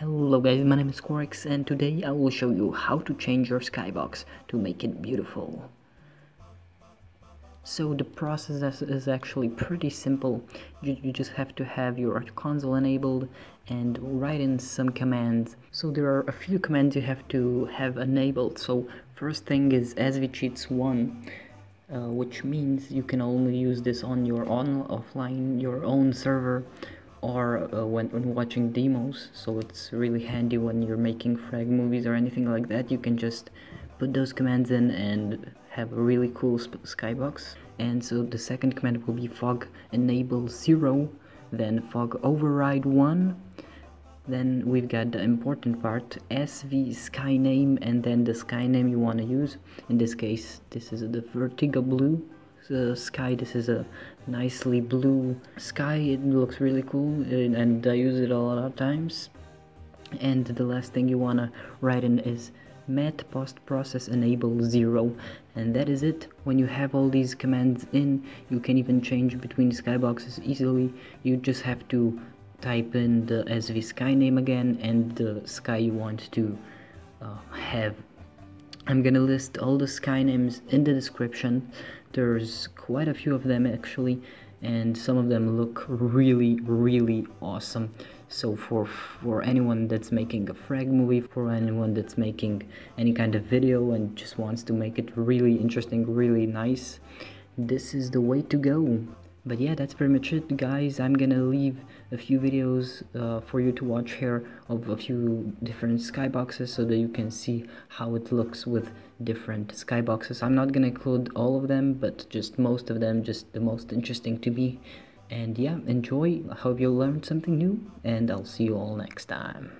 Hello guys, my name is Corix and today I will show you how to change your skybox to make it beautiful. So the process is actually pretty simple. You just have to have your art console enabled and write in some commands. So there are a few commands you have to have enabled. So first thing is sv_cheats1, which means you can only use this on your offline server, or when watching demos. So it's really handy when you're making frag movies or anything like that. You can just put those commands in and have a really cool skybox. And so the second command will be fog_enable 0, then fog_override 1, then we've got the important part, sv_skyname, and then the skyname you want to use. In this case, this is the Vertigo blue sky. This is a nicely blue sky, it looks really cool and I use it a lot of times. And the last thing you wanna write in is mat_postprocess_enable 0, and that is it. When you have all these commands in, you can even change between skyboxes easily. You just have to type in the sv_skyname again and the sky you want to have. I'm gonna list all the sky names in the description. There's quite a few of them actually, and some of them look really awesome. So for anyone that's making a frag movie, for anyone that's making any kind of video and just wants to make it really interesting, really nice, this is the way to go. But yeah, that's pretty much it guys. I'm gonna leave a few videos for you to watch here of a few different skyboxes so that you can see how it looks with different skyboxes. I'm not gonna include all of them, but just most of them, just the most interesting to me. And yeah, enjoy. I hope you learned something new and I'll see you all next time.